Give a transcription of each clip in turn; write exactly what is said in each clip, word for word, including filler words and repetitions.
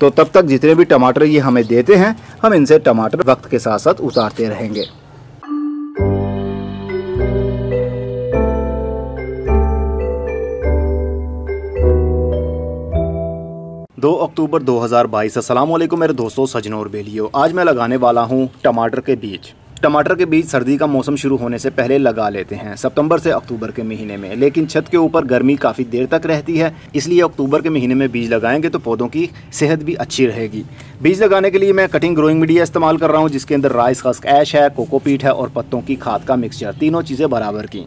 तो तब तक जितने भी टमाटर ये हमें देते हैं हम इनसे टमाटर वक्त के साथ साथ उतारते रहेंगे। दो अक्टूबर दो हज़ार बाईस। अस्सलाम वालेकुम मेरे दोस्तों, सजनों और बेलियों। आज मैं लगाने वाला हूँ टमाटर के बीज। टमाटर के बीज सर्दी का मौसम शुरू होने से पहले लगा लेते हैं, सितंबर से अक्टूबर के महीने में। लेकिन छत के ऊपर गर्मी काफ़ी देर तक रहती है, इसलिए अक्टूबर के महीने में बीज लगाएंगे तो पौधों की सेहत भी अच्छी रहेगी। बीज लगाने के लिए मैं कटिंग ग्रोइंग मीडिया इस्तेमाल कर रहा हूँ, जिसके अंदर राइस खस्क ऐश है, कोकोपीट है और पत्तों की खाद का मिक्सचर, तीनों चीज़ें बराबर की।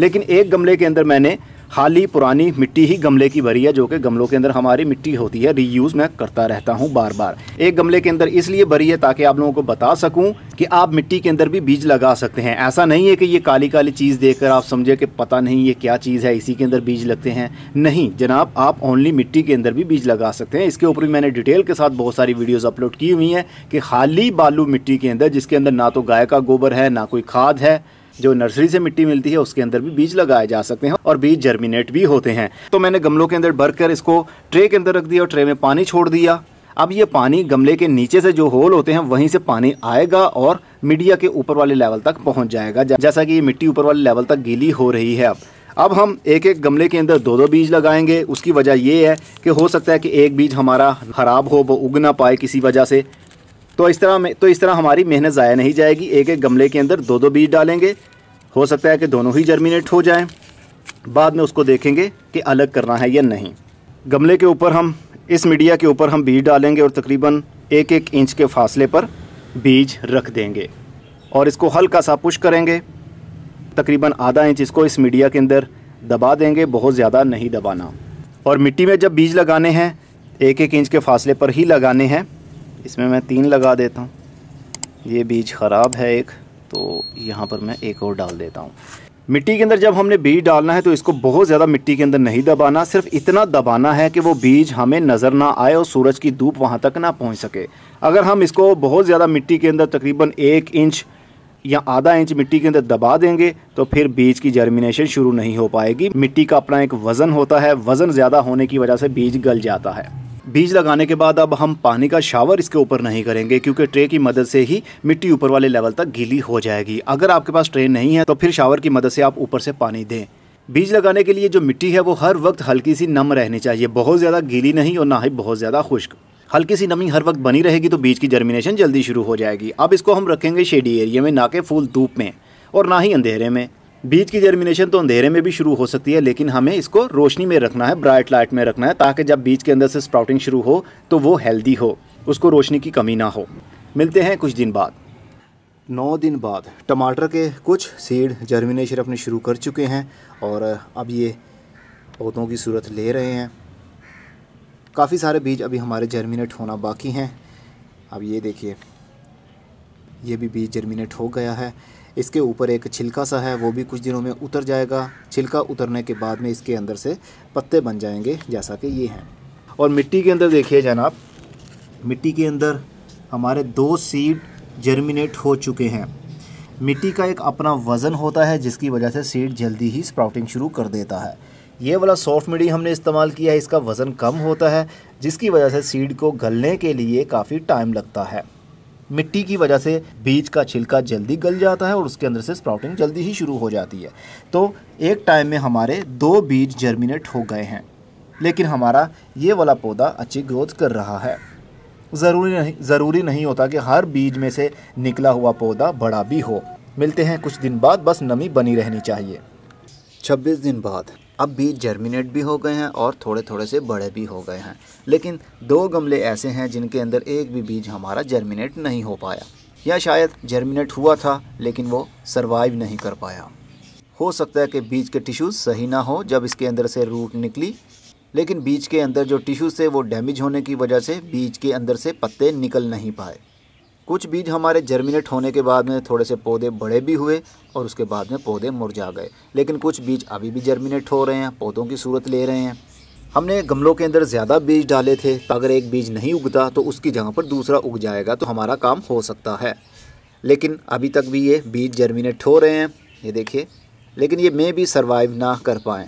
लेकिन एक गमले के अंदर मैंने हाली पुरानी मिट्टी ही गमले की भरी है, जो कि गमलों के अंदर हमारी मिट्टी होती है, रीयूज़ मैं करता रहता हूँ बार बार। एक गमले के अंदर इसलिए भरी है ताकि आप लोगों को बता सकूँ कि आप मिट्टी के अंदर भी बीज लगा सकते हैं। ऐसा नहीं है कि ये काली काली चीज़ देखकर आप समझे कि पता नहीं ये क्या चीज़ है, इसी के अंदर बीज लगते हैं। नहीं जनाब, आप ओनली मिट्टी के अंदर भी बीज लगा सकते हैं। इसके ऊपर भी मैंने डिटेल के साथ बहुत सारी वीडियोज़ अपलोड की हुई हैं कि खाली बालू मिट्टी के अंदर, जिसके अंदर ना तो गाय का गोबर है ना कोई खाद है, जो नर्सरी से मिट्टी मिलती है, उसके अंदर भी बीज लगाए जा सकते हैं और बीज जर्मिनेट भी होते हैं। तो मैंने गमलों के अंदर भरकर इसको ट्रे के अंदर रख दिया और ट्रे में पानी छोड़ दिया। अब ये पानी गमले के नीचे से जो होल होते हैं वहीं से पानी आएगा और मीडिया के ऊपर वाले लेवल तक पहुंच जाएगा। जैसा कि ये मिट्टी ऊपर वाले लेवल तक गीली हो रही है। अब अब हम एक एक गमले के अंदर दो दो बीज लगाएंगे। उसकी वजह ये है कि हो सकता है कि एक बीज हमारा खराब हो, वो उग ना पाए किसी वजह से, तो इस तरह में तो इस तरह हमारी मेहनत ज़ाया नहीं जाएगी। एक एक गमले के अंदर दो दो बीज डालेंगे, हो सकता है कि दोनों ही जर्मिनेट हो जाएं। बाद में उसको देखेंगे कि अलग करना है या नहीं। गमले के ऊपर हम इस मीडिया के ऊपर हम बीज डालेंगे और तकरीबन एक एक इंच के फासले पर बीज रख देंगे और इसको हल्का सा पुश करेंगे। तकरीबन आधा इंच इसको इस मीडिया के अंदर दबा देंगे, बहुत ज़्यादा नहीं दबाना। और मिट्टी में जब बीज लगाने हैं एक एक इंच के फासले पर ही लगाने हैं। इसमें मैं तीन लगा देता हूँ, ये बीज ख़राब है एक, तो यहाँ पर मैं एक और डाल देता हूँ। मिट्टी के अंदर जब हमने बीज डालना है तो इसको बहुत ज़्यादा मिट्टी के अंदर नहीं दबाना, सिर्फ इतना दबाना है कि वो बीज हमें नज़र ना आए और सूरज की धूप वहाँ तक ना पहुँच सके। अगर हम इसको बहुत ज़्यादा मिट्टी के अंदर तकरीबन एक इंच या आधा इंच मिट्टी के अंदर दबा देंगे तो फिर बीज की जर्मिनेशन शुरू नहीं हो पाएगी। मिट्टी का अपना एक वज़न होता है, वज़न ज़्यादा होने की वजह से बीज गल जाता है। बीज लगाने के बाद अब हम पानी का शावर इसके ऊपर नहीं करेंगे, क्योंकि ट्रे की मदद से ही मिट्टी ऊपर वाले लेवल तक गीली हो जाएगी। अगर आपके पास ट्रे नहीं है तो फिर शावर की मदद से आप ऊपर से पानी दें। बीज लगाने के लिए जो मिट्टी है वो हर वक्त हल्की सी नम रहनी चाहिए, बहुत ज़्यादा गीली नहीं और ना ही बहुत ज़्यादा खुश्क। हल्की सी नमी हर वक्त बनी रहेगी तो बीज की जर्मिनेशन जल्दी शुरू हो जाएगी। अब इसको हम रखेंगे शेडी एरिया में, ना कि फुल धूप में और ना ही अंधेरे में। बीज की जर्मिनेशन तो अंधेरे में भी शुरू हो सकती है, लेकिन हमें इसको रोशनी में रखना है, ब्राइट लाइट में रखना है, ताकि जब बीज के अंदर से स्प्राउटिंग शुरू हो तो वो हेल्दी हो, उसको रोशनी की कमी ना हो। मिलते हैं कुछ दिन बाद। नौ दिन बाद टमाटर के कुछ सीड जर्मिनेशन अपने शुरू कर चुके हैं और अब ये पौधों की सूरत ले रहे हैं। काफ़ी सारे बीज अभी हमारे जर्मिनेट होना बाकी हैं। अब ये देखिए, ये भी बीज जर्मिनेट हो गया है। इसके ऊपर एक छिलका सा है, वो भी कुछ दिनों में उतर जाएगा। छिलका उतरने के बाद में इसके अंदर से पत्ते बन जाएंगे, जैसा कि ये हैं। और मिट्टी के अंदर देखिए जनाब, मिट्टी के अंदर हमारे दो सीड जर्मिनेट हो चुके हैं। मिट्टी का एक अपना वज़न होता है, जिसकी वजह से सीड जल्दी ही स्प्राउटिंग शुरू कर देता है। ये वाला सॉफ्ट मिट्टी हमने इस्तेमाल किया है, इसका वज़न कम होता है, जिसकी वजह से सीड को गलने के लिए काफ़ी टाइम लगता है। मिट्टी की वजह से बीज का छिलका जल्दी गल जाता है और उसके अंदर से स्प्राउटिंग जल्दी ही शुरू हो जाती है। तो एक टाइम में हमारे दो बीज जर्मिनेट हो गए हैं, लेकिन हमारा ये वाला पौधा अच्छी ग्रोथ कर रहा है। ज़रूरी नहीं ज़रूरी नहीं होता कि हर बीज में से निकला हुआ पौधा बड़ा भी हो। मिलते हैं कुछ दिन बाद, बस नमी बनी रहनी चाहिए। छब्बीस दिन बाद अब बीज जर्मिनेट भी हो गए हैं और थोड़े थोड़े से बड़े भी हो गए हैं, लेकिन दो गमले ऐसे हैं जिनके अंदर एक भी बीज हमारा जर्मिनेट नहीं हो पाया, या शायद जर्मिनेट हुआ था लेकिन वो सरवाइव नहीं कर पाया। हो सकता है कि बीज के टिश्यूज़ सही ना हो जब इसके अंदर से रूट निकली, लेकिन बीज के अंदर जो टिश्यूज़ थे वो डैमेज होने की वजह से बीज के अंदर से पत्ते निकल नहीं पाए। कुछ बीज हमारे जर्मिनेट होने के बाद में थोड़े से पौधे बड़े भी हुए और उसके बाद में पौधे मुरझा गए, लेकिन कुछ बीज अभी भी जर्मिनेट हो रहे हैं, पौधों की सूरत ले रहे हैं। हमने गमलों के अंदर ज़्यादा बीज डाले थे, अगर एक बीज नहीं उगता तो उसकी जगह पर दूसरा उग जाएगा, तो हमारा काम हो सकता है। लेकिन अभी तक भी ये बीज जर्मिनेट हो रहे हैं, ये देखिए, लेकिन ये मे भी सर्वाइव ना कर पाएँ।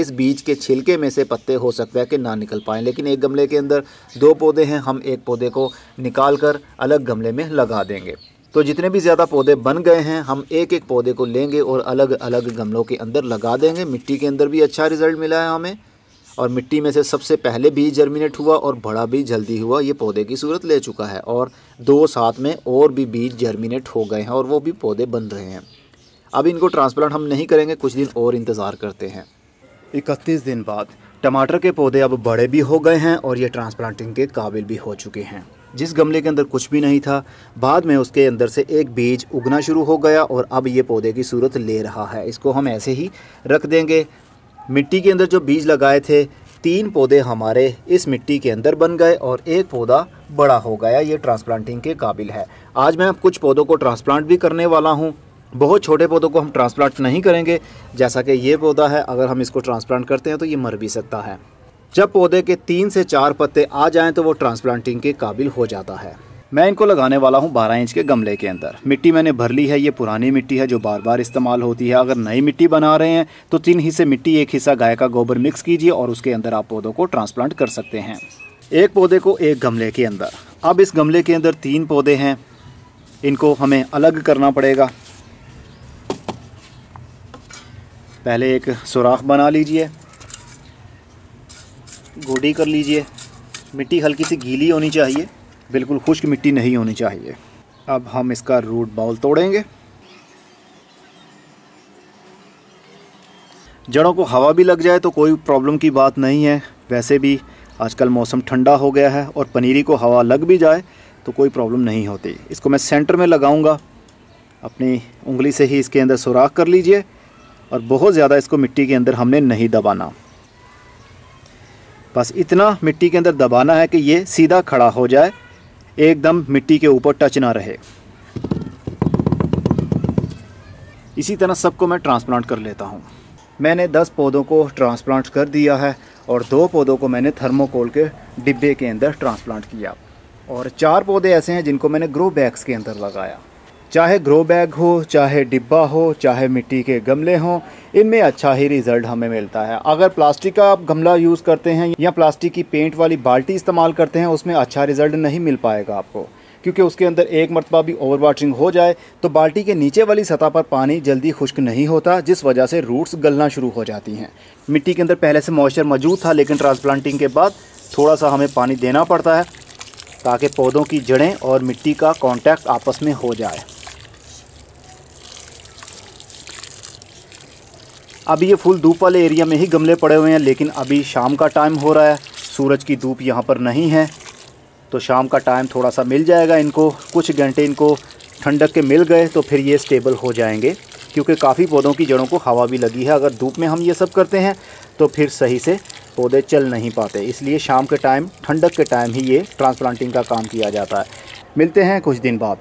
इस बीज के छिलके में से पत्ते हो सकता है कि ना निकल पाएँ, लेकिन एक गमले के अंदर दो पौधे हैं, हम एक पौधे को निकाल कर अलग गमले में लगा देंगे। तो जितने भी ज़्यादा पौधे बन गए हैं हम एक एक पौधे को लेंगे और अलग अलग गमलों के अंदर लगा देंगे। मिट्टी के अंदर भी अच्छा रिज़ल्ट मिला है हमें, और मिट्टी में से सबसे पहले बीज जर्मिनेट हुआ और बड़ा बीज जल्दी हुआ, ये पौधे की सूरत ले चुका है, और दो साथ में और भी बीज जर्मिनेट हो गए हैं और वो भी पौधे बन रहे हैं। अब इनको ट्रांसप्लांट हम नहीं करेंगे, कुछ दिन और इंतज़ार करते हैं। इकतीस दिन बाद टमाटर के पौधे अब बड़े भी हो गए हैं और ये ट्रांसप्लांटिंग के काबिल भी हो चुके हैं। जिस गमले के अंदर कुछ भी नहीं था, बाद में उसके अंदर से एक बीज उगना शुरू हो गया और अब ये पौधे की सूरत ले रहा है। इसको हम ऐसे ही रख देंगे। मिट्टी के अंदर जो बीज लगाए थे, तीन पौधे हमारे इस मिट्टी के अंदर बन गए और एक पौधा बड़ा हो गया, ये ट्रांसप्लांटिंग के काबिल है। आज मैं कुछ पौधों को ट्रांसप्लांट भी करने वाला हूँ। बहुत छोटे पौधों को हम ट्रांसप्लांट नहीं करेंगे, जैसा कि ये पौधा है, अगर हम इसको ट्रांसप्लांट करते हैं तो ये मर भी सकता है। जब पौधे के तीन से चार पत्ते आ जाएं तो वो ट्रांसप्लांटिंग के काबिल हो जाता है। मैं इनको लगाने वाला हूँ बारह इंच के गमले के अंदर। मिट्टी मैंने भर ली है, ये पुरानी मिट्टी है जो बार बार इस्तेमाल होती है। अगर नई मिट्टी बना रहे हैं तो तीन हिस्से मिट्टी एक हिस्सा गाय का गोबर मिक्स कीजिए और उसके अंदर आप पौधों को ट्रांसप्लांट कर सकते हैं। एक पौधे को एक गमले के अंदर। अब इस गमले के अंदर तीन पौधे हैं, इनको हमें अलग करना पड़ेगा। पहले एक सुराख बना लीजिए, गोडी कर लीजिए। मिट्टी हल्की सी गीली होनी चाहिए, बिल्कुल खुश्क मिट्टी नहीं होनी चाहिए। अब हम इसका रूट बाउल तोड़ेंगे। जड़ों को हवा भी लग जाए तो कोई प्रॉब्लम की बात नहीं है, वैसे भी आजकल मौसम ठंडा हो गया है और पनीरी को हवा लग भी जाए तो कोई प्रॉब्लम नहीं होती। इसको मैं सेंटर में लगाऊंगा। अपनी उंगली से ही इसके अंदर सुराख कर लीजिए और बहुत ज़्यादा इसको मिट्टी के अंदर हमने नहीं दबाना, बस इतना मिट्टी के अंदर दबाना है कि ये सीधा खड़ा हो जाए, एकदम मिट्टी के ऊपर टच ना रहे। इसी तरह सबको मैं ट्रांसप्लांट कर लेता हूँ। मैंने दस पौधों को ट्रांसप्लांट कर दिया है और दो पौधों को मैंने थर्मोकोल के डिब्बे के अंदर ट्रांसप्लांट किया, और चार पौधे ऐसे हैं जिनको मैंने ग्रो बैग्स के अंदर लगाया। चाहे ग्रो बैग हो, चाहे डिब्बा हो, चाहे मिट्टी के गमले हों, इनमें अच्छा ही रिज़ल्ट हमें मिलता है। अगर प्लास्टिक का आप गमला यूज़ करते हैं या प्लास्टिक की पेंट वाली बाल्टी इस्तेमाल करते हैं, उसमें अच्छा रिज़ल्ट नहीं मिल पाएगा आपको, क्योंकि उसके अंदर एक मरतबा भी ओवर वाटरिंग हो जाए तो बाल्टी के नीचे वाली सतह पर पानी जल्दी खुश्क नहीं होता, जिस वजह से रूट्स गलना शुरू हो जाती हैं। मिट्टी के अंदर पहले से मॉइस्चर मौजूद था, लेकिन ट्रांसप्लांटिंग के बाद थोड़ा सा हमें पानी देना पड़ता है ताकि पौधों की जड़ें और मिट्टी का कॉन्टैक्ट आपस में हो जाए। अभी ये फुल धूप वाले एरिया में ही गमले पड़े हुए हैं, लेकिन अभी शाम का टाइम हो रहा है, सूरज की धूप यहाँ पर नहीं है, तो शाम का टाइम थोड़ा सा मिल जाएगा इनको। कुछ घंटे इनको ठंडक के मिल गए तो फिर ये स्टेबल हो जाएंगे, क्योंकि काफ़ी पौधों की जड़ों को हवा भी लगी है। अगर धूप में हम ये सब करते हैं तो फिर सही से पौधे चल नहीं पाते, इसलिए शाम के टाइम, ठंडक के टाइम ही ये ट्रांसप्लांटिंग का काम किया जाता है। मिलते हैं कुछ दिन बाद।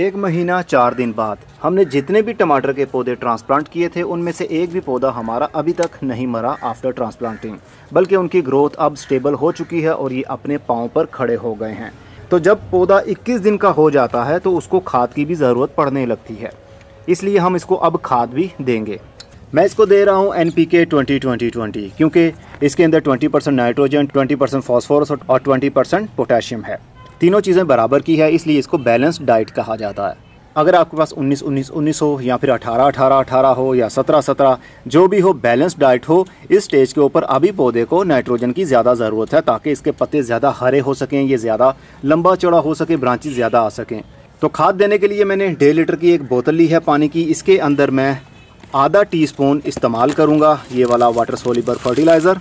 एक महीना चार दिन बाद हमने जितने भी टमाटर के पौधे ट्रांसप्लांट किए थे, उनमें से एक भी पौधा हमारा अभी तक नहीं मरा आफ्टर ट्रांसप्लांटिंग, बल्कि उनकी ग्रोथ अब स्टेबल हो चुकी है और ये अपने पाँव पर खड़े हो गए हैं। तो जब पौधा इक्कीस दिन का हो जाता है तो उसको खाद की भी ज़रूरत पड़ने लगती है, इसलिए हम इसको अब खाद भी देंगे। मैं इसको दे रहा हूँ एनपीके ट्वेंटी ट्वेंटी ट्वेंटी, क्योंकि इसके अंदर twenty percent nitrogen, twenty percent phosphorus और ट्वेंटी परसेंट पोटेशियम है। तीनों चीज़ें बराबर की है, इसलिए इसको बैलेंस्ड डाइट कहा जाता है। अगर आपके पास उन्नीस उन्नीस उन्नीस हो, या फिर अठारह अठारह अठारह हो, या सत्रह सत्रह, जो भी हो, बैलेंस्ड डाइट हो। इस स्टेज के ऊपर अभी पौधे को नाइट्रोजन की ज़्यादा ज़रूरत है ताकि इसके पत्ते ज़्यादा हरे हो सकें, ये ज़्यादा लंबा चौड़ा हो सके, ब्रांचेस ज़्यादा आ सकें। तो खाद देने के लिए मैंने डेढ़ लीटर की एक बोतल ली है पानी की। इसके अंदर मैं आधा टीस्पून इस्तेमाल करूंगा ये वाला वाटर सोल्यूबल फर्टिलाइज़र।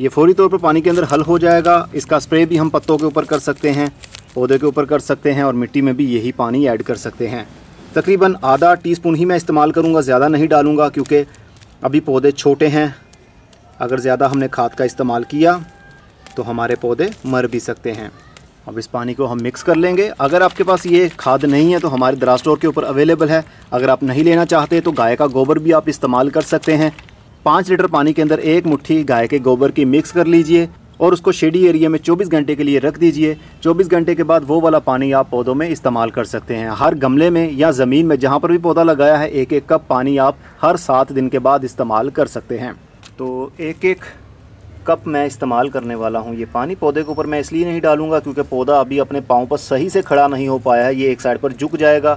ये फौरी तौर पर पानी के अंदर हल हो जाएगा। इसका स्प्रे भी हम पत्तों के ऊपर कर सकते हैं, पौधे के ऊपर कर सकते हैं, और मिट्टी में भी यही पानी ऐड कर सकते हैं। तकरीबन आधा टीस्पून ही मैं इस्तेमाल करूँगा, ज़्यादा नहीं डालूँगा, क्योंकि अभी पौधे छोटे हैं। अगर ज़्यादा हमने खाद का इस्तेमाल किया तो हमारे पौधे मर भी सकते हैं। अब इस पानी को हम मिक्स कर लेंगे। अगर आपके पास ये खाद नहीं है तो हमारे दराज स्टोर के ऊपर अवेलेबल है। अगर आप नहीं लेना चाहते तो गाय का गोबर भी आप इस्तेमाल कर सकते हैं। पाँच लीटर पानी के अंदर एक मुट्ठी गाय के गोबर की मिक्स कर लीजिए और उसको शेडी एरिया में चौबीस घंटे के लिए रख दीजिए। चौबीस घंटे के बाद वो वाला पानी आप पौधों में इस्तेमाल कर सकते हैं। हर गमले में या ज़मीन में जहाँ पर भी पौधा लगाया है एक एक कप पानी आप हर सात दिन के बाद इस्तेमाल कर सकते हैं। तो एक एक कप मैं इस्तेमाल करने वाला हूँ। ये पानी पौधे के ऊपर मैं इसलिए नहीं डालूंगा क्योंकि पौधा अभी अपने पाँव पर सही से खड़ा नहीं हो पाया है, ये एक साइड पर झुक जाएगा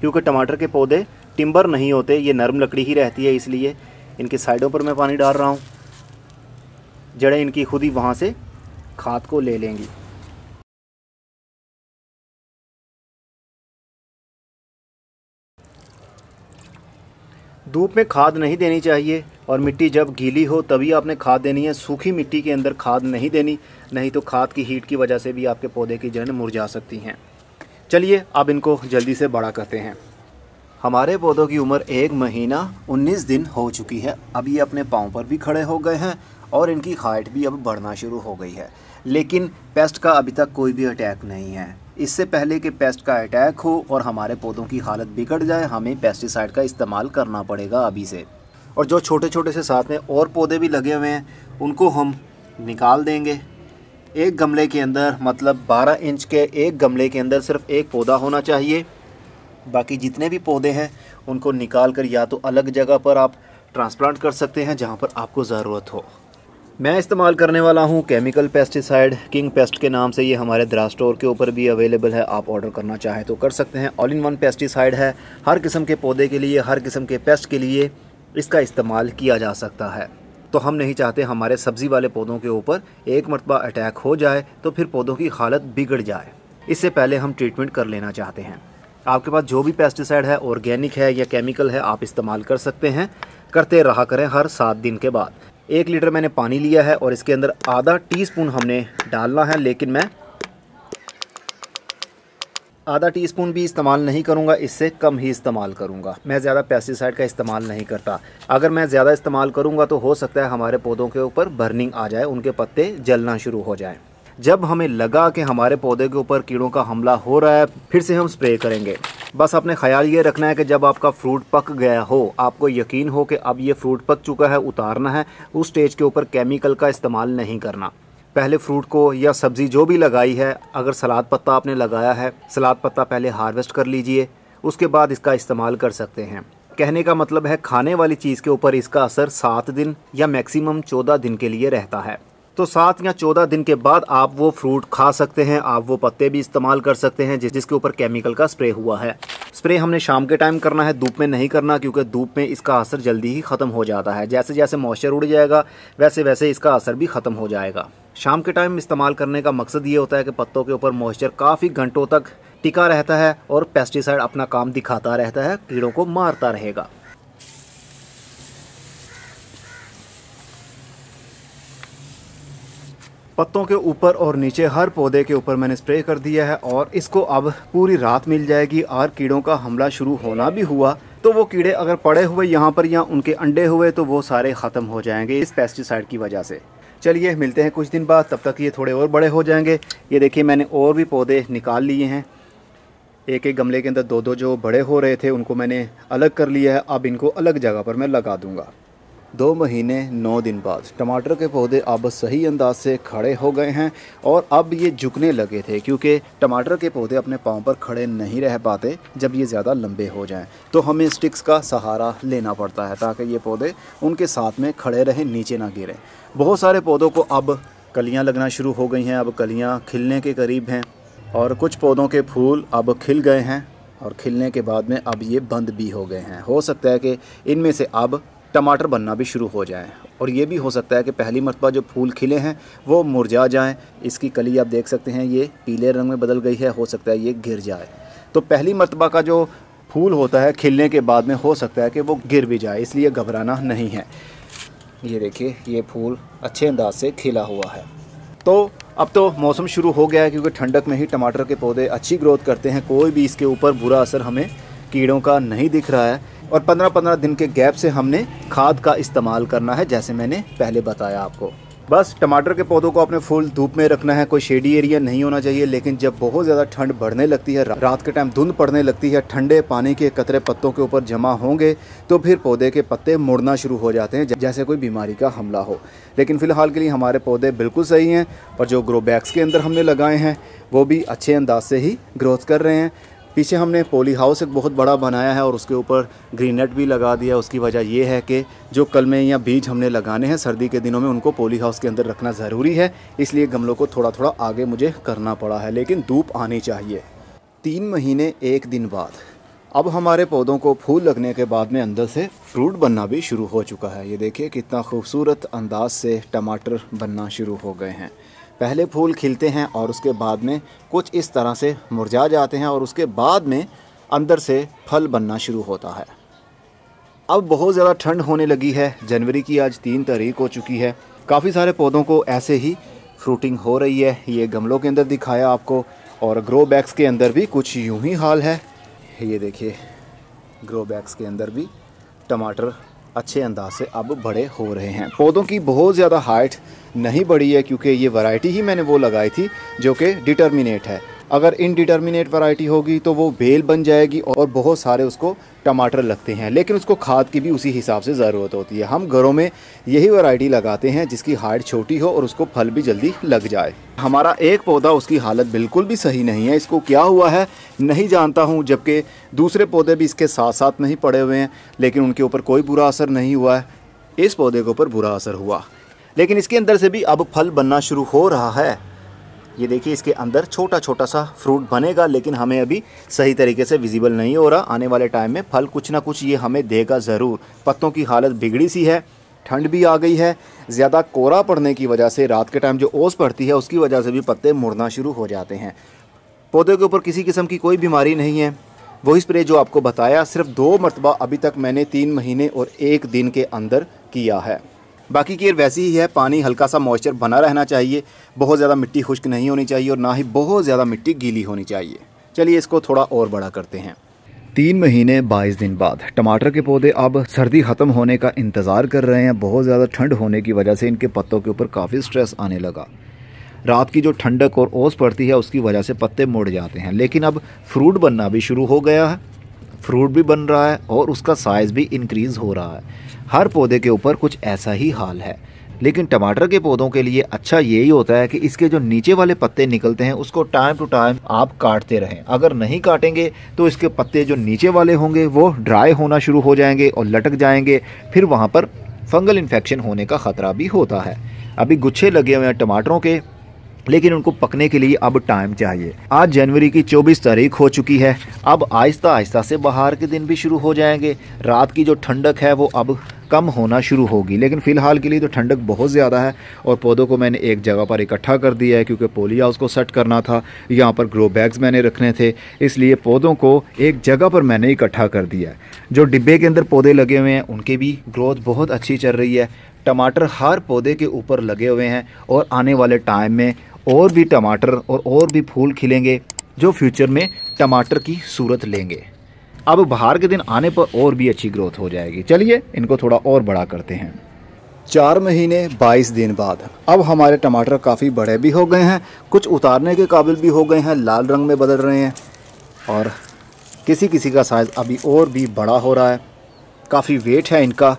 क्योंकि टमाटर के पौधे टिम्बर नहीं होते, ये नरम लकड़ी ही रहती है, इसलिए इनके साइडों पर मैं पानी डाल रहा हूँ। जड़ें इनकी खुद ही वहाँ से खाद को ले लेंगी। धूप में खाद नहीं देनी चाहिए और मिट्टी जब गीली हो तभी आपने खाद देनी है, सूखी मिट्टी के अंदर खाद नहीं देनी, नहीं तो खाद की हीट की वजह से भी आपके पौधे की जड़ें मुरझा सकती हैं। चलिए अब इनको जल्दी से बड़ा करते हैं। हमारे पौधों की उम्र एक महीना उन्नीस दिन हो चुकी है। अब ये अपने पाँव पर भी खड़े हो गए हैं और इनकी हाइट भी अब बढ़ना शुरू हो गई है, लेकिन पेस्ट का अभी तक कोई भी अटैक नहीं है। इससे पहले कि पेस्ट का अटैक हो और हमारे पौधों की हालत बिगड़ जाए हमें पेस्टिसाइड का इस्तेमाल करना पड़ेगा अभी से। और जो छोटे छोटे से साथ में और पौधे भी लगे हुए हैं उनको हम निकाल देंगे। एक गमले के अंदर मतलब बारह इंच के एक गमले के अंदर सिर्फ एक पौधा होना चाहिए। बाकी जितने भी पौधे हैं उनको निकाल कर या तो अलग जगह पर आप ट्रांसप्लांट कर सकते हैं जहाँ पर आपको ज़रूरत हो। मैं इस्तेमाल करने वाला हूँ केमिकल पेस्टिसाइड किंग पेस्ट के नाम से। ये हमारे दराज स्टोर के ऊपर भी अवेलेबल है, आप ऑर्डर करना चाहें तो कर सकते हैं। ऑल इन वन पेस्टिसाइड है, हर किस्म के पौधे के लिए, हर किस्म के पेस्ट के लिए इसका इस्तेमाल किया जा सकता है। तो हम नहीं चाहते हमारे सब्ज़ी वाले पौधों के ऊपर एक मरतबा अटैक हो जाए तो फिर पौधों की हालत बिगड़ जाए, इससे पहले हम ट्रीटमेंट कर लेना चाहते हैं। आपके पास जो भी पेस्टिसाइड है ऑर्गेनिक है या केमिकल है आप इस्तेमाल कर सकते हैं, करते रहा करें हर सात दिन के बाद। एक लीटर मैंने पानी लिया है और इसके अंदर आधा टीस्पून हमने डालना है, लेकिन मैं आधा टीस्पून भी इस्तेमाल नहीं करूंगा, इससे कम ही इस्तेमाल करूंगा। मैं ज़्यादा पेस्टिसाइड का इस्तेमाल नहीं करता। अगर मैं ज़्यादा इस्तेमाल करूंगा तो हो सकता है हमारे पौधों के ऊपर बर्निंग आ जाए, उनके पत्ते जलना शुरू हो जाए। जब हमें लगा कि हमारे पौधे के ऊपर कीड़ों का हमला हो रहा है फिर से हम स्प्रे करेंगे। बस आपने ख्याल ये रखना है कि जब आपका फ्रूट पक गया हो, आपको यकीन हो कि अब ये फ्रूट पक चुका है, उतारना है, उस स्टेज के ऊपर केमिकल का इस्तेमाल नहीं करना। पहले फ्रूट को या सब्ज़ी जो भी लगाई है, अगर सलाद पत्ता आपने लगाया है, सलाद पत्ता पहले हार्वेस्ट कर लीजिए, उसके बाद इसका इस्तेमाल कर सकते हैं। कहने का मतलब है खाने वाली चीज़ के ऊपर इसका असर सात दिन या मैक्सिमम चौदह दिन के लिए रहता है। तो सात या चौदह दिन के बाद आप वो फ्रूट खा सकते हैं, आप वो पत्ते भी इस्तेमाल कर सकते हैं जिस जिसके ऊपर केमिकल का स्प्रे हुआ है। स्प्रे हमने शाम के टाइम करना है, धूप में नहीं करना, क्योंकि धूप में इसका असर जल्दी ही ख़त्म हो जाता है। जैसे जैसे मॉइस्चर उड़ जाएगा वैसे वैसे इसका असर भी ख़त्म हो जाएगा। शाम के टाइम इस्तेमाल करने का मकसद ये होता है कि पत्तों के ऊपर मॉइस्चर काफ़ी घंटों तक टिका रहता है और पेस्टिसाइड अपना काम दिखाता रहता है, कीड़ों को मारता रहेगा। पत्तों के ऊपर और नीचे हर पौधे के ऊपर मैंने स्प्रे कर दिया है और इसको अब पूरी रात मिल जाएगी। और कीड़ों का हमला शुरू होना भी हुआ तो वो कीड़े अगर पड़े हुए यहाँ पर या उनके अंडे हुए तो वो सारे ख़त्म हो जाएंगे इस पेस्टिसाइड की वजह से। चलिए मिलते हैं कुछ दिन बाद, तब तक ये थोड़े और बड़े हो जाएंगे। ये देखिए मैंने और भी पौधे निकाल लिए हैं, एक एक गमले के अंदर दो दो जो बड़े हो रहे थे उनको मैंने अलग कर लिया है। अब इनको अलग जगह पर मैं लगा दूँगा। दो महीने नौ दिन बाद टमाटर के पौधे अब सही अंदाज से खड़े हो गए हैं और अब ये झुकने लगे थे क्योंकि टमाटर के पौधे अपने पाँव पर खड़े नहीं रह पाते। जब ये ज़्यादा लंबे हो जाएं तो हमें स्टिक्स का सहारा लेना पड़ता है ताकि ये पौधे उनके साथ में खड़े रहें, नीचे ना गिरें। बहुत सारे पौधों को अब कलियाँ लगना शुरू हो गई हैं, अब कलियाँ खिलने के करीब हैं और कुछ पौधों के फूल अब खिल गए हैं और खिलने के बाद में अब ये बंद भी हो गए हैं। हो सकता है कि इनमें से अब टमाटर बनना भी शुरू हो जाए और ये भी हो सकता है कि पहली मरतबा जो फूल खिले हैं वो मुरझा जाएं। इसकी कली आप देख सकते हैं ये पीले रंग में बदल गई है, हो सकता है ये गिर जाए। तो पहली मरतबा का जो फूल होता है खिलने के बाद में हो सकता है कि वो गिर भी जाए, इसलिए घबराना नहीं है। ये देखिए ये फूल अच्छे अंदाज से खिला हुआ है। तो अब तो मौसम शुरू हो गया है क्योंकि ठंडक में ही टमाटर के पौधे अच्छी ग्रोथ करते हैं, कोई भी इसके ऊपर बुरा असर हमें कीड़ों का नहीं दिख रहा है। और पंद्रह पंद्रह दिन के गैप से हमने खाद का इस्तेमाल करना है जैसे मैंने पहले बताया आपको। बस टमाटर के पौधों को आपने फुल धूप में रखना है, कोई शेडी एरिया नहीं होना चाहिए। लेकिन जब बहुत ज़्यादा ठंड बढ़ने लगती है, रात के टाइम धुंध पड़ने लगती है, ठंडे पानी के कतरे पत्तों के ऊपर जमा होंगे तो फिर पौधे के पत्ते मुड़ना शुरू हो जाते हैं जैसे कोई बीमारी का हमला हो। लेकिन फ़िलहाल के लिए हमारे पौधे बिल्कुल सही हैं और जो ग्रो बैग्स के अंदर हमने लगाए हैं वो भी अच्छे अंदाज से ही ग्रोथ कर रहे हैं। पीछे हमने पॉली हाउस एक बहुत बड़ा बनाया है और उसके ऊपर ग्रीन नेट भी लगा दिया। उसकी वजह यह है कि जो कलमें या बीज हमने लगाने हैं सर्दी के दिनों में उनको पॉली हाउस के अंदर रखना ज़रूरी है, इसलिए गमलों को थोड़ा थोड़ा आगे मुझे करना पड़ा है, लेकिन धूप आनी चाहिए। तीन महीने एक दिन बाद अब हमारे पौधों को फूल लगने के बाद में अंदर से फ्रूट बनना भी शुरू हो चुका है। ये देखिए कितना खूबसूरत अंदाज से टमाटर बनना शुरू हो गए हैं। पहले फूल खिलते हैं और उसके बाद में कुछ इस तरह से मुरझा जाते हैं और उसके बाद में अंदर से फल बनना शुरू होता है। अब बहुत ज़्यादा ठंड होने लगी है, जनवरी की आज तीन तारीख हो चुकी है। काफ़ी सारे पौधों को ऐसे ही फ्रूटिंग हो रही है। ये गमलों के अंदर दिखाया आपको और ग्रो बैग्स के अंदर भी कुछ यूं ही हाल है। ये देखिए ग्रो बैग्स के अंदर भी टमाटर अच्छे अंदाज से अब बड़े हो रहे हैं। पौधों की बहुत ज़्यादा हाइट नहीं बढ़ी है क्योंकि ये वैरायटी ही मैंने वो लगाई थी जो कि डिटर्मिनेट है। अगर इनडिटर्मिनेट वैरायटी होगी तो वो बेल बन जाएगी और बहुत सारे उसको टमाटर लगते हैं, लेकिन उसको खाद की भी उसी हिसाब से ज़रूरत होती है। हम घरों में यही वैरायटी लगाते हैं जिसकी हाइट छोटी हो और उसको फल भी जल्दी लग जाए। हमारा एक पौधा उसकी हालत बिल्कुल भी सही नहीं है, इसको क्या हुआ है नहीं जानता हूँ, जबकि दूसरे पौधे भी इसके साथ साथ नहीं पड़े हुए हैं, लेकिन उनके ऊपर कोई बुरा असर नहीं हुआ है। इस पौधे के ऊपर बुरा असर हुआ, लेकिन इसके अंदर से भी अब फल बनना शुरू हो रहा है। ये देखिए इसके अंदर छोटा छोटा सा फ्रूट बनेगा, लेकिन हमें अभी सही तरीके से विजिबल नहीं हो रहा। आने वाले टाइम में फल कुछ ना कुछ ये हमें देगा ज़रूर। पत्तों की हालत बिगड़ी सी है, ठंड भी आ गई है, ज़्यादा कोहरा पड़ने की वजह से रात के टाइम जो ओस पड़ती है उसकी वजह से भी पत्ते मुड़ना शुरू हो जाते हैं। पौधे के ऊपर किसी किस्म की कोई बीमारी नहीं है। वही स्प्रे जो आपको बताया सिर्फ दो मरतबा अभी तक मैंने तीन महीने और एक दिन के अंदर किया है। बाकी केयर वैसी ही है। पानी हल्का सा मॉइस्चर बना रहना चाहिए, बहुत ज़्यादा मिट्टी खुश्क नहीं होनी चाहिए और ना ही बहुत ज़्यादा मिट्टी गीली होनी चाहिए। चलिए इसको थोड़ा और बड़ा करते हैं। तीन महीने बाईस दिन बाद टमाटर के पौधे अब सर्दी ख़त्म होने का इंतज़ार कर रहे हैं। बहुत ज़्यादा ठंड होने की वजह से इनके पत्तों के ऊपर काफ़ी स्ट्रेस आने लगा। रात की जो ठंडक और ओस पड़ती है उसकी वजह से पत्ते मुड़ जाते हैं, लेकिन अब फ्रूट बनना भी शुरू हो गया है। फ्रूट भी बन रहा है और उसका साइज़ भी इंक्रीज़ हो रहा है। हर पौधे के ऊपर कुछ ऐसा ही हाल है, लेकिन टमाटर के पौधों के लिए अच्छा यही होता है कि इसके जो नीचे वाले पत्ते निकलते हैं उसको टाइम टू टाइम आप काटते रहें। अगर नहीं काटेंगे तो इसके पत्ते जो नीचे वाले होंगे वो ड्राई होना शुरू हो जाएंगे और लटक जाएंगे, फिर वहाँ पर फंगल इन्फेक्शन होने का ख़तरा भी होता है। अभी गुच्छे लगे हुए हैं टमाटरों के, लेकिन उनको पकने के लिए अब टाइम चाहिए। आज जनवरी की चौबीस तारीख हो चुकी है। अब आहिस्ता आहिस्ता से बाहर के दिन भी शुरू हो जाएंगे। रात की जो ठंडक है वो अब कम होना शुरू होगी, लेकिन फ़िलहाल के लिए तो ठंडक बहुत ज़्यादा है। और पौधों को मैंने एक जगह पर इकट्ठा कर दिया है क्योंकि पॉली हाउस को सेट करना था, यहाँ पर ग्रो बैग्स मैंने रखने थे, इसलिए पौधों को एक जगह पर मैंने इकट्ठा कर दिया है। जो डिब्बे के अंदर पौधे लगे हुए हैं उनकी भी ग्रोथ बहुत अच्छी चल रही है। टमाटर हर पौधे के ऊपर लगे हुए हैं और आने वाले टाइम में और भी टमाटर और और भी फूल खिलेंगे जो फ्यूचर में टमाटर की सूरत लेंगे। अब बाहर के दिन आने पर और भी अच्छी ग्रोथ हो जाएगी। चलिए इनको थोड़ा और बड़ा करते हैं। चार महीने बाईस दिन बाद अब हमारे टमाटर काफ़ी बड़े भी हो गए हैं, कुछ उतारने के काबिल भी हो गए हैं, लाल रंग में बदल रहे हैं और किसी किसी का साइज़ अभी और भी बड़ा हो रहा है। काफ़ी वेट है इनका,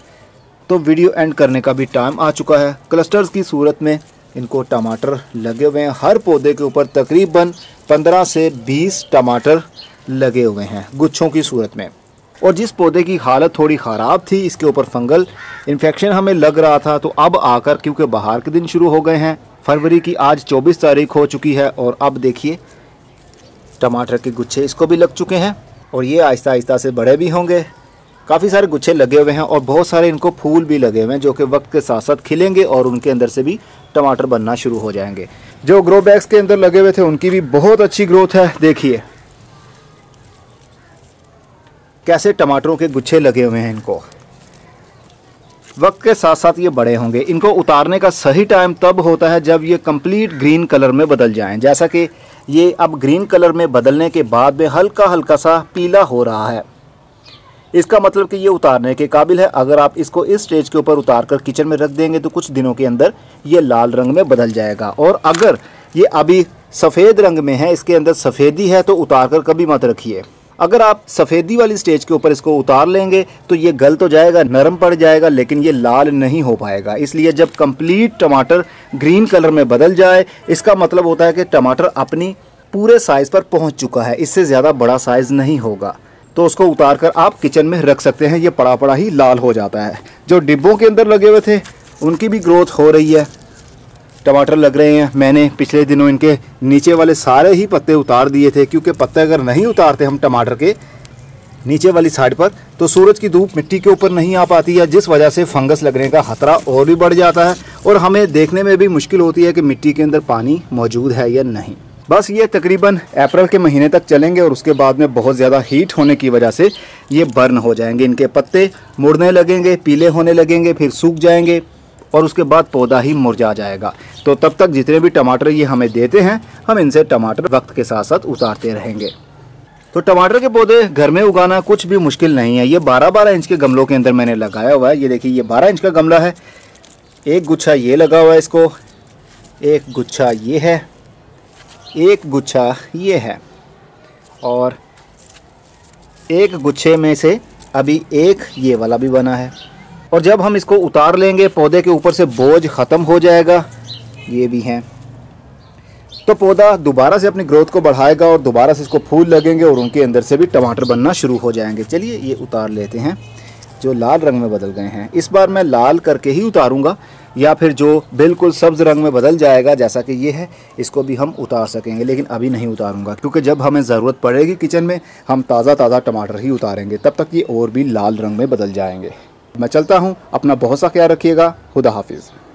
तो वीडियो एंड करने का भी टाइम आ चुका है। क्लस्टर्स की सूरत में इनको टमाटर लगे हुए हैं। हर पौधे के ऊपर तकरीबन पंद्रह से बीस टमाटर लगे हुए हैं गुच्छों की सूरत में। और जिस पौधे की हालत थोड़ी ख़राब थी इसके ऊपर फंगल इन्फेक्शन हमें लग रहा था, तो अब आकर क्योंकि बाहर के दिन शुरू हो गए हैं, फरवरी की आज चौबीस तारीख हो चुकी है और अब देखिए टमाटर के गुच्छे इसको भी लग चुके हैं और ये आहिस्ता आहिस्ता से बड़े भी होंगे। काफ़ी सारे गुच्छे लगे हुए हैं और बहुत सारे इनको फूल भी लगे हुए हैं जो कि वक्त के साथ साथ खिलेंगे और उनके अंदर से भी टमाटर बनना शुरू हो जाएंगे। जो ग्रो बैग्स के अंदर लगे हुए थे उनकी भी बहुत अच्छी ग्रोथ है। देखिए कैसे टमाटरों के गुच्छे लगे हुए हैं। इनको वक्त के साथ साथ ये बड़े होंगे। इनको उतारने का सही टाइम तब होता है जब ये कंप्लीट ग्रीन कलर में बदल जाएं, जैसा कि ये अब ग्रीन कलर में बदलने के बाद में हल्का हल्का सा पीला हो रहा है। इसका मतलब कि ये उतारने के काबिल है। अगर आप इसको इस स्टेज के ऊपर उतार कर किचन में रख देंगे तो कुछ दिनों के अंदर ये लाल रंग में बदल जाएगा। और अगर ये अभी सफ़ेद रंग में है, इसके अंदर सफ़ेदी है, तो उतार कर कभी मत रखिए। अगर आप सफ़ेदी वाली स्टेज के ऊपर इसको उतार लेंगे तो ये गल तो जाएगा, नरम पड़ जाएगा, लेकिन ये लाल नहीं हो पाएगा। इसलिए जब कंप्लीट टमाटर ग्रीन कलर में बदल जाए, इसका मतलब होता है कि टमाटर अपनी पूरे साइज़ पर पहुंच चुका है, इससे ज़्यादा बड़ा साइज़ नहीं होगा, तो उसको उतार कर आप किचन में रख सकते हैं। ये पड़ा पड़ा ही लाल हो जाता है। जो डिब्बों के अंदर लगे हुए थे उनकी भी ग्रोथ हो रही है, टमाटर लग रहे हैं। मैंने पिछले दिनों इनके नीचे वाले सारे ही पत्ते उतार दिए थे, क्योंकि पत्ते अगर नहीं उतारते हम टमाटर के नीचे वाली साइड पर, तो सूरज की धूप मिट्टी के ऊपर नहीं आ पाती है, जिस वजह से फंगस लगने का खतरा और भी बढ़ जाता है, और हमें देखने में भी मुश्किल होती है कि मिट्टी के अंदर पानी मौजूद है या नहीं। बस ये तकरीबन अप्रैल के महीने तक चलेंगे, और उसके बाद में बहुत ज़्यादा हीट होने की वजह से ये बर्न हो जाएंगे, इनके पत्ते मुड़ने लगेंगे, पीले होने लगेंगे, फिर सूख जाएंगे, और उसके बाद पौधा ही मुरझा जाएगा। तो तब तक जितने भी टमाटर ये हमें देते हैं, हम इनसे टमाटर वक्त के साथ साथ उतारते रहेंगे। तो टमाटर के पौधे घर में उगाना कुछ भी मुश्किल नहीं है। ये बारह बारह इंच के गमलों के अंदर मैंने लगाया हुआ है। ये देखिए, ये बारह इंच का गमला है, एक गुच्छा ये लगा हुआ है, इसको एक गुच्छा ये है, एक गुच्छा ये है, और एक गुच्छे में से अभी एक ये वाला भी बना है। और जब हम इसको उतार लेंगे, पौधे के ऊपर से बोझ ख़त्म हो जाएगा। ये भी हैं, तो पौधा दोबारा से अपनी ग्रोथ को बढ़ाएगा और दोबारा से इसको फूल लगेंगे, और उनके अंदर से भी टमाटर बनना शुरू हो जाएंगे। चलिए ये उतार लेते हैं, जो लाल रंग में बदल गए हैं। इस बार मैं लाल करके ही उतारूंगा, या फिर जो बिल्कुल सब्ज़ रंग में बदल जाएगा जैसा कि ये है, इसको भी हम उतार सकेंगे, लेकिन अभी नहीं उतारूंगा, क्योंकि जब हमें ज़रूरत पड़ेगी किचन में, हम ताज़ा ताज़ा टमाटर ही उतारेंगे। तब तक ये और भी लाल रंग में बदल जाएंगे। मैं चलता हूँ, अपना बहुत सा ख्याल रखिएगा। खुदा हाफिज़।